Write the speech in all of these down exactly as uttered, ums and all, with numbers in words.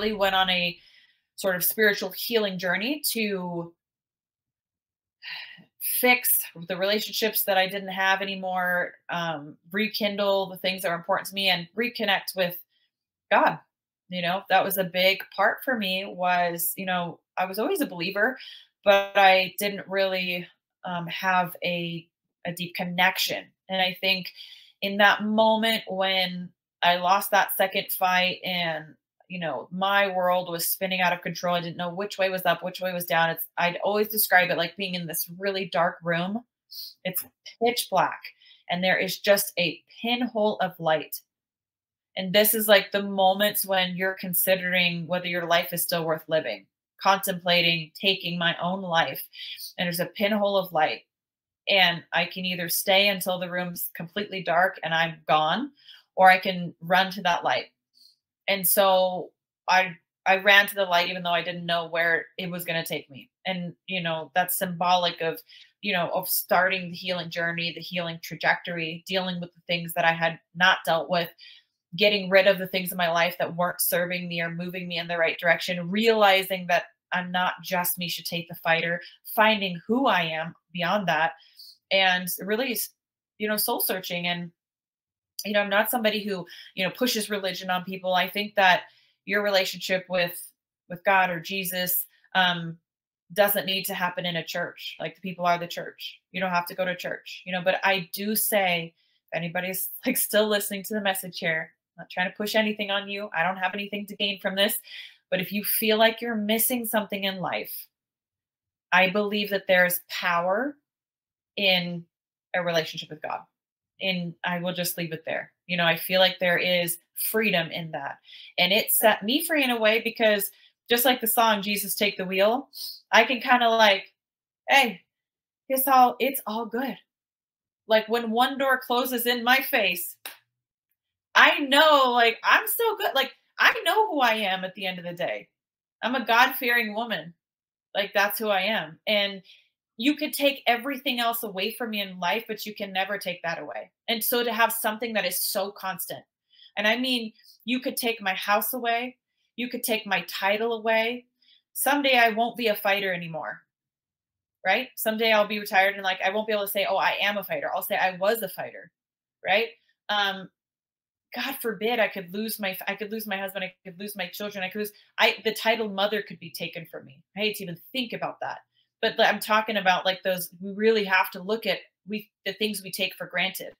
really went on a sort of spiritual healing journey to fix the relationships that I didn't have anymore, um, rekindle the things that were important to me, and reconnect with God. You know, that was a big part for me was, you know, I was always a believer, but I didn't really um, have a, a deep connection. And I think in that moment when I lost that second fight and, you know, my world was spinning out of control, I didn't know which way was up, which way was down. It's, I'd always describe it like being in this really dark room. It's pitch black and there is just a pinhole of light. And this is like the moments when you're considering whether your life is still worth living, contemplating taking my own life. And there's a pinhole of light. And I can either stay until the room's completely dark and I'm gone, or I can run to that light. And so I I ran to the light, even though I didn't know where it was going to take me. And, you know, that's symbolic of, you know, of starting the healing journey, the healing trajectory, dealing with the things that I had not dealt with, getting rid of the things in my life that weren't serving me or moving me in the right direction, realizing that I'm not just Misha Tate the fighter, finding who I am beyond that, and really, you know, soul searching. And, you know, I'm not somebody who, you know, pushes religion on people. I think that your relationship with, with God or Jesus, um, doesn't need to happen in a church. Like, the people are the church. You don't have to go to church, you know, but I do say, if anybody's like still listening to the message here, I'm not trying to push anything on you. I don't have anything to gain from this, but if you feel like you're missing something in life, I believe that there's power in a relationship with God. And I will just leave it there. You know, I feel like there is freedom in that. And it set me free in a way, because just like the song, Jesus Take the Wheel, I can kind of like, hey, it's all, it's all good. Like, when one door closes in my face, I know, like, I'm still good. Like, I know who I am at the end of the day. I'm a God-fearing woman. Like, that's who I am. And you could take everything else away from me in life, but you can never take that away. And so to have something that is so constant, and I mean, you could take my house away, you could take my title away. Someday I won't be a fighter anymore, right? Someday I'll be retired and like, I won't be able to say, oh, I am a fighter. I'll say I was a fighter, right? Um, God forbid I could lose my, I could lose my husband. I could lose my children. I could lose, I, the title mother could be taken from me. I hate to even think about that. But I'm talking about like those, we really have to look at we the things we take for granted.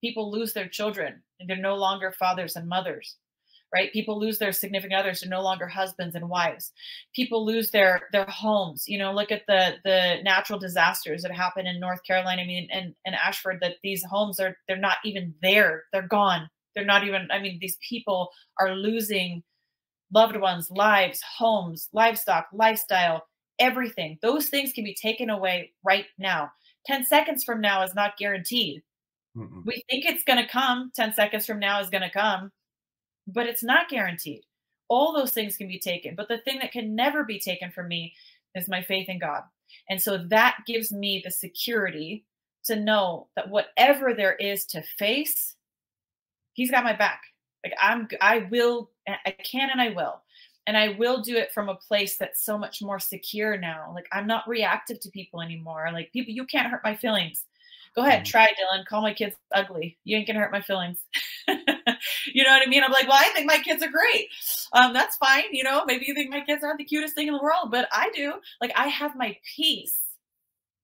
People lose their children and they're no longer fathers and mothers, right? People lose their significant others, they're no longer husbands and wives. People lose their their homes. You know, look at the the natural disasters that happen in North Carolina, I mean, and, and Ashford, that these homes are, they're not even there. They're gone. They're not even, I mean, these people are losing loved ones, lives, homes, livestock, lifestyle, everything. Those things can be taken away right now. ten seconds from now is not guaranteed. Mm-mm. We think it's going to come. ten seconds from now is going to come, but it's not guaranteed. All those things can be taken. But the thing that can never be taken from me is my faith in God. And so that gives me the security to know that whatever there is to face, He's got my back. Like, I'm, I will, I can, and I will. And I will do it from a place that's so much more secure now. Like, I'm not reactive to people anymore. Like, people, you can't hurt my feelings. Go ahead, try, Dylan. Call my kids ugly. You ain't gonna hurt my feelings. You know what I mean? I'm like, well, I think my kids are great. Um, that's fine. You know, maybe you think my kids aren't the cutest thing in the world, but I do. Like, I have my peace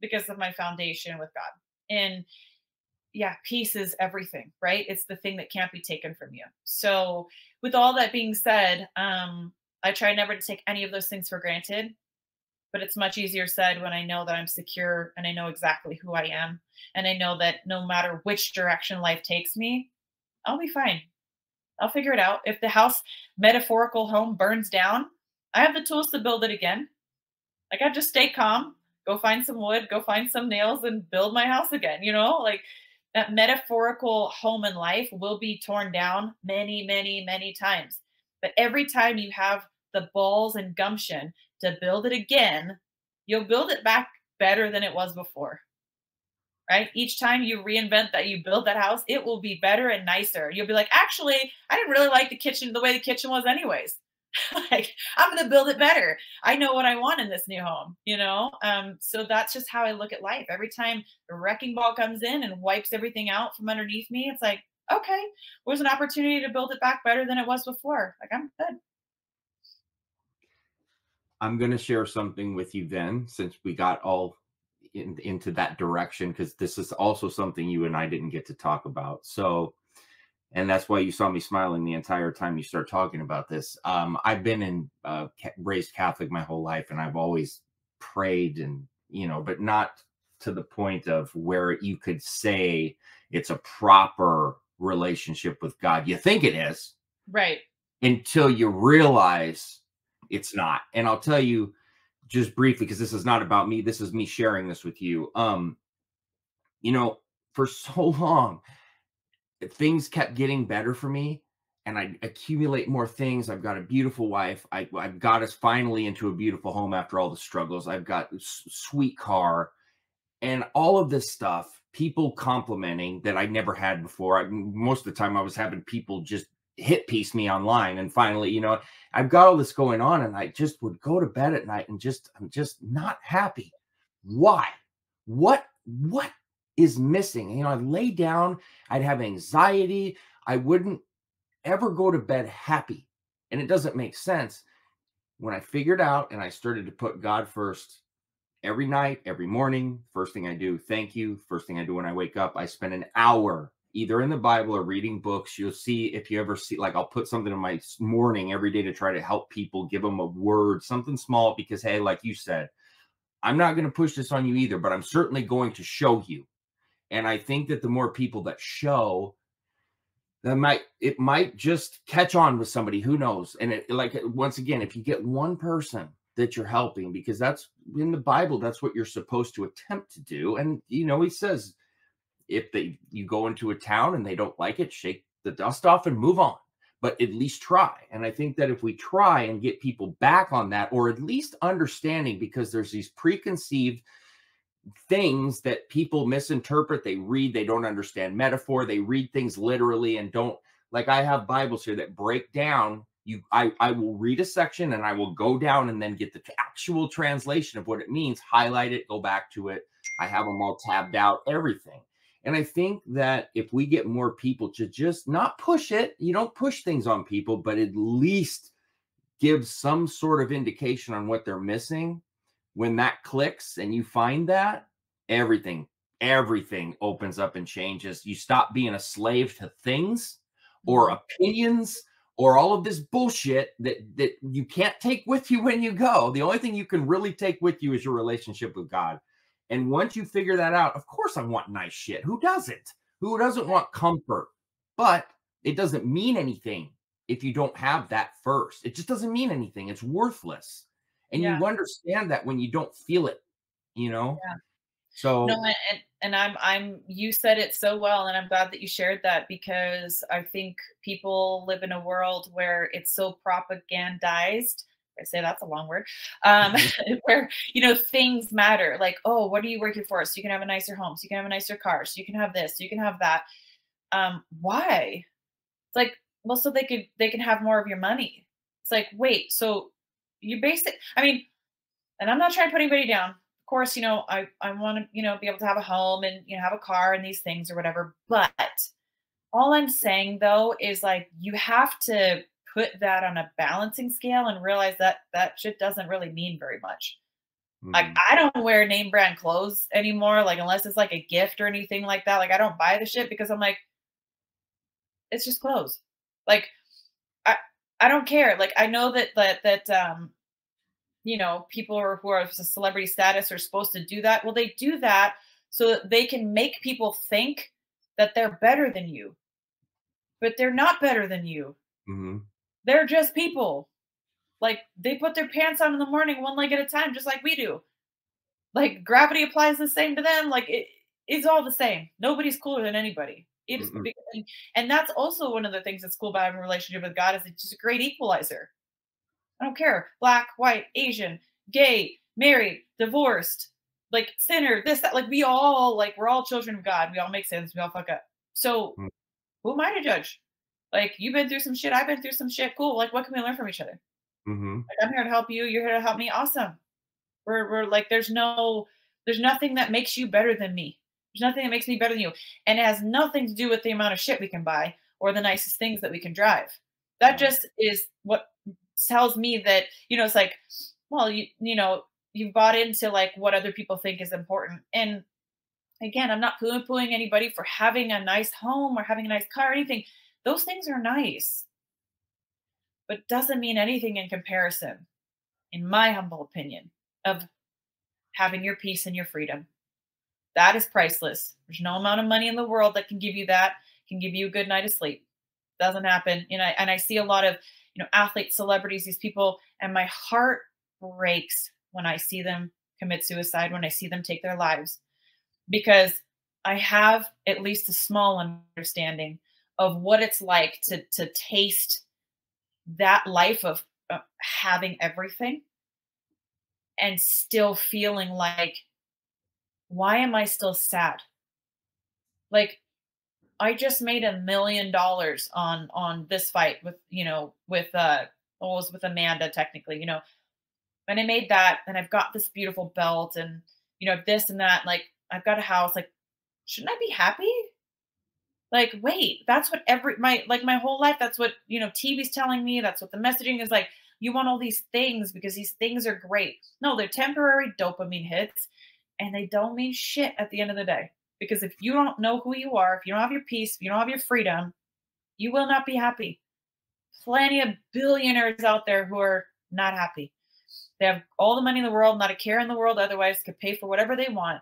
because of my foundation with God. And yeah, peace is everything, right? It's the thing that can't be taken from you. So with all that being said, um, I try never to take any of those things for granted, but it's much easier said when I know that I'm secure and I know exactly who I am. And I know that no matter which direction life takes me, I'll be fine. I'll figure it out. If the house, metaphorical home, burns down, I have the tools to build it again. Like, I just stay calm, go find some wood, go find some nails and build my house again. You know, like, that metaphorical home in life will be torn down many, many, many times. But every time you have the balls and gumption to build it again, you'll build it back better than it was before, right? Each time you reinvent that, you build that house, it will be better and nicer. You'll be like, actually, I didn't really like the kitchen the way the kitchen was anyways. Like, I'm going to build it better. I know what I want in this new home, you know? Um, so that's just how I look at life. Every time a wrecking ball comes in and wipes everything out from underneath me, it's like, okay, there's an opportunity to build it back better than it was before. Like, I'm good. I'm going to share something with you then, since we got all in, into that direction, because this is also something you and I didn't get to talk about. So, and that's why you saw me smiling the entire time you start talking about this. Um, I've been in uh, raised Catholic my whole life, and I've always prayed, and you know, but not to the point of where you could say it's a proper relationship with God. You think it is, right? Until you realize it's not. And I'll tell you just briefly, because this is not about me. This is me sharing this with you. Um, you know, for so long, things kept getting better for me, and I accumulate more things. I've got a beautiful wife. I, I've got us finally into a beautiful home after all the struggles. I've got a sweet car and all of this stuff, people complimenting that I never had before. I, most of the time I was having people just hit piece me online. And finally, you know, I've got all this going on, and I just would go to bed at night and just, I'm just not happy. Why? What, what? Is missing. You know, I'd lay down, I'd have anxiety. I wouldn't ever go to bed happy. And it doesn't make sense. When I figured out and I started to put God first every night, every morning, first thing I do, thank you. First thing I do when I wake up, I spend an hour either in the Bible or reading books. You'll see, if you ever see, like, I'll put something in my morning every day to try to help people, give them a word, something small, because, hey, like you said, I'm not going to push this on you either, but I'm certainly going to show you. And I think that the more people that show, that might, it might just catch on with somebody, who knows. And it, like, once again, if you get one person that you're helping, because that's in the Bible, that's what you're supposed to attempt to do. And, you know, he says, if they, you go into a town and they don't like it, shake the dust off and move on, but at least try. And I think that if we try and get people back on that, or at least understanding, because there's these preconceived things that people misinterpret. They read, they don't understand metaphor. They read things literally and don't, like, I have Bibles here that break down. You, I, I will read a section and I will go down and then get the actual translation of what it means, highlight it, go back to it. I have them all tabbed out, everything. And I think that if we get more people to just not push it, you don't push things on people, but at least give some sort of indication on what they're missing. When that clicks and you find that, everything, everything opens up and changes. You stop being a slave to things or opinions or all of this bullshit that, that you can't take with you when you go. The only thing you can really take with you is your relationship with God. And once you figure that out, of course I want nice shit. Who doesn't? Who doesn't want comfort? But it doesn't mean anything if you don't have that first. It just doesn't mean anything. It's worthless. And yeah. You understand that when you don't feel it, you know? Yeah. So, no, and, and I'm, I'm, you said it so well, and I'm glad that you shared that, because I think people live in a world where it's so propagandized. I say that's a long word, um, where, you know, things matter. Like, oh, what are you working for? So you can have a nicer home. So you can have a nicer car. So you can have this, so you can have that. Um, why? It's like, well, so they could, they can have more of your money. It's like, wait, so you basic, I mean, and I'm not trying to put anybody down. Of course, you know, I, I want to, you know, be able to have a home and, you know, have a car and these things or whatever. But all I'm saying though, is like, you have to put that on a balancing scale and realize that that shit doesn't really mean very much. Mm. Like, I don't wear name brand clothes anymore. Like, unless it's like a gift or anything like that. Like, I don't buy the shit because I'm like, it's just clothes. Like, I don't care. Like, I know that, that, that, um, you know, people who are, who are celebrity status are supposed to do that. Well, they do that so that they can make people think that they're better than you, but they're not better than you. Mm-hmm. They're just people. Like, they put their pants on in the morning, one leg at a time, just like we do. Like, gravity applies the same to them. Like, it is all the same. Nobody's cooler than anybody. It's, and that's also one of the things that's cool about having a relationship with God, is it's just a great equalizer. I don't care. Black, white, Asian, gay, married, divorced, like sinner, this, that, like we all, like we're all children of God. We all make sins. We all fuck up. So mm. who am I to judge? Like, you've been through some shit. I've been through some shit. Cool. Like, what can we learn from each other? Mm-hmm. Like, I'm here to help you. You're here to help me. Awesome. We're, we're like, there's no, there's nothing that makes you better than me. There's nothing that makes me better than you. And it has nothing to do with the amount of shit we can buy or the nicest things that we can drive. That mm-hmm. just is what tells me that, you know, it's like, well, you, you know, you bought into like what other people think is important. And again, I'm not poo-pooing anybody for having a nice home or having a nice car or anything. Those things are nice, but doesn't mean anything in comparison, in my humble opinion, of having your peace and your freedom. That is priceless. There's no amount of money in the world that can give you that, can give you a good night of sleep. Doesn't happen. You know, and I see a lot of, you know, athletes, celebrities, these people, and my heart breaks when I see them commit suicide, when I see them take their lives, because I have at least a small understanding of what it's like to, to taste that life of, of having everything and still feeling like, why am I still sad? Like, I just made a million dollars on, on this fight with, you know, with, uh, well, it was with Amanda technically, you know, and I made that and I've got this beautiful belt and, you know, this and that, like I've got a house, like, shouldn't I be happy? Like, wait, that's what every, my, like my whole life, that's what, you know, T V's telling me. That's what the messaging is like. You want all these things because these things are great. No, they're temporary dopamine hits and they don't mean shit at the end of the day. Because if you don't know who you are, if you don't have your peace, if you don't have your freedom, you will not be happy. Plenty of billionaires out there who are not happy. They have all the money in the world, not a care in the world. Otherwise, could pay for whatever they want.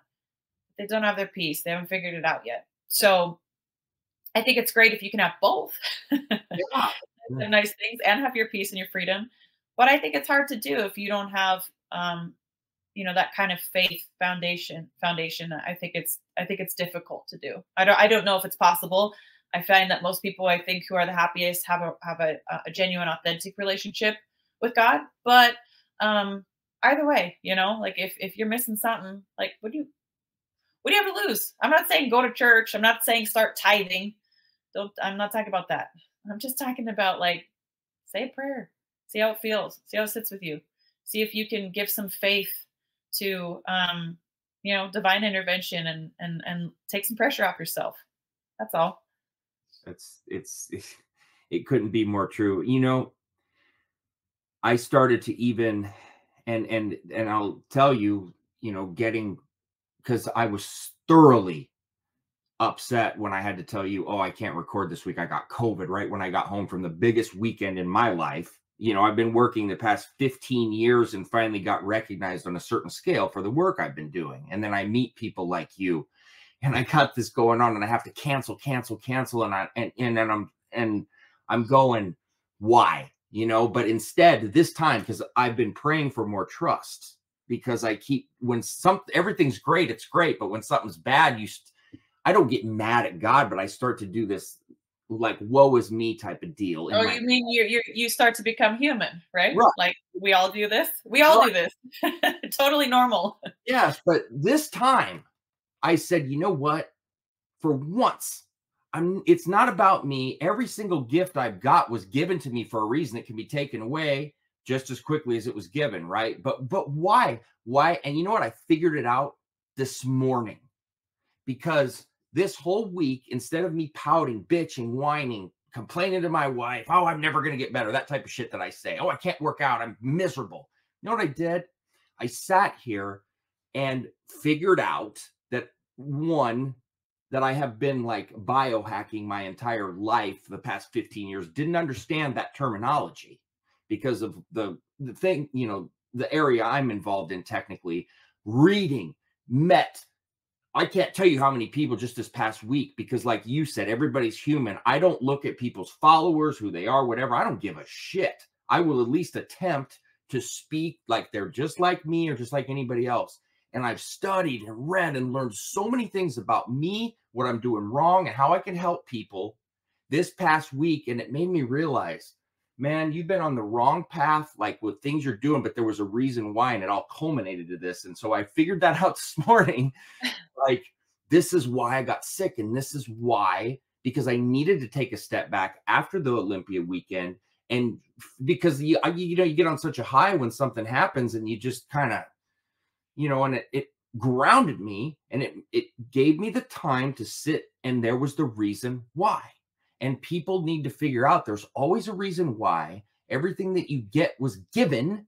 They don't have their peace. They haven't figured it out yet. So I think it's great if you can have both. Yeah. The nice things and have your peace and your freedom. But I think it's hard to do if you don't have, um, you know, that kind of faith foundation foundation. I think it's, I think it's difficult to do. I don't, I don't know if it's possible. I find that most people I think who are the happiest have a, have a, a genuine, authentic relationship with God. But, um, either way, you know, like if, if you're missing something, like, what do you, what do you have to lose? I'm not saying go to church. I'm not saying start tithing. Don't, I'm not talking about that. I'm just talking about like, say a prayer, see how it feels, see how it sits with you. See if you can give some faith to, um, you know, divine intervention and, and, and take some pressure off yourself. That's all. That's it's, it couldn't be more true. You know, I started to even, and, and, and I'll tell you, you know, getting, cause I was thoroughly upset when I had to tell you, oh, I can't record this week. I got COVID right when I got home from the biggest weekend in my life. You know, I've been working the past fifteen years and finally got recognized on a certain scale for the work I've been doing. And then I meet people like you and I got this going on and I have to cancel, cancel, cancel. And I, and, and, and I'm, and I'm going, why, you know, but instead this time, cause I've been praying for more trust because I keep, when something, everything's great, it's great. But when something's bad, you, I don't get mad at God, but I start to do this like woe is me type of deal. Oh, you mean you you you start to become human, right? Right. Like we all do this. We all right. do this. Totally normal. Yes, but this time I said, you know what? For once, I'm it's not about me. Every single gift I've got was given to me for a reason. It can be taken away just as quickly as it was given, right? But but why? Why? And you know what? I figured it out this morning because this whole week, instead of me pouting, bitching, whining, complaining to my wife, oh, I'm never going to get better, that type of shit that I say, oh, I can't work out, I'm miserable. You know what I did? I sat here and figured out that, one, that I have been like biohacking my entire life the past fifteen years, didn't understand that terminology because of the, the thing, you know, the area I'm involved in technically, reading, met. I can't tell you how many people just this past week, because like you said, everybody's human. I don't look at people's followers, who they are, whatever. I don't give a shit. I will at least attempt to speak like they're just like me or just like anybody else. And I've studied and read and learned so many things about me, what I'm doing wrong and how I can help people this past week. And it made me realize, man, you've been on the wrong path, like with things you're doing, but there was a reason why, and it all culminated to this. And so I figured that out this morning. Like, this is why I got sick. And this is why, because I needed to take a step back after the Olympia weekend And because you, you know, you get on such a high when something happens, and you just kind of, you know, and it, it grounded me, and it, it gave me the time to sit. And there was the reason why. And people need to figure out there's always a reason why. Everything that you get was given.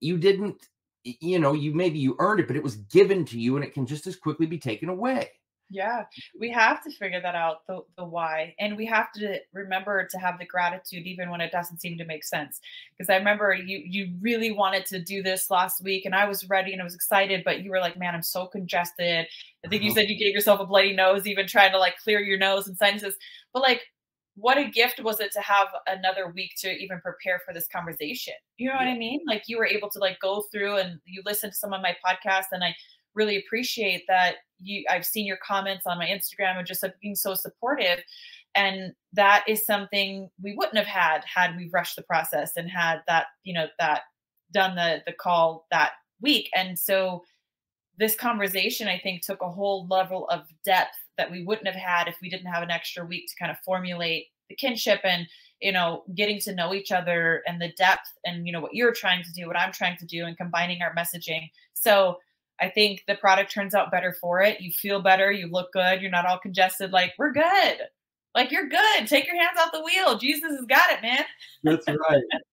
You didn't, you know, you maybe you earned it, but it was given to you, and it can just as quickly be taken away. Yeah, we have to figure that out, the, the why. And we have to remember to have the gratitude even when it doesn't seem to make sense. Because I remember you you really wanted to do this last week, and I was ready and I was excited, but you were like, man, I'm so congested. I think you said you gave yourself a bloody nose, even trying to like clear your nose and sinuses. But like, what a gift was it to have another week to even prepare for this conversation? You know what I mean? Like, you were able to like go through, and you listened to some of my podcasts, and I really appreciate that. You, I've seen your comments on my Instagram and just like being so supportive. And that is something we wouldn't have had, had we rushed the process and had that, you know, that done the, the call that week. And so this conversation, I think, took a whole level of depth that we wouldn't have had if we didn't have an extra week to kind of formulate the kinship and, you know, getting to know each other and the depth and, you know, what you're trying to do, what I'm trying to do, and combining our messaging. So I think the product turns out better for it. You feel better. You look good. You're not all congested. Like, we're good. Like, you're good. Take your hands off the wheel. Jesus has got it, man. That's right.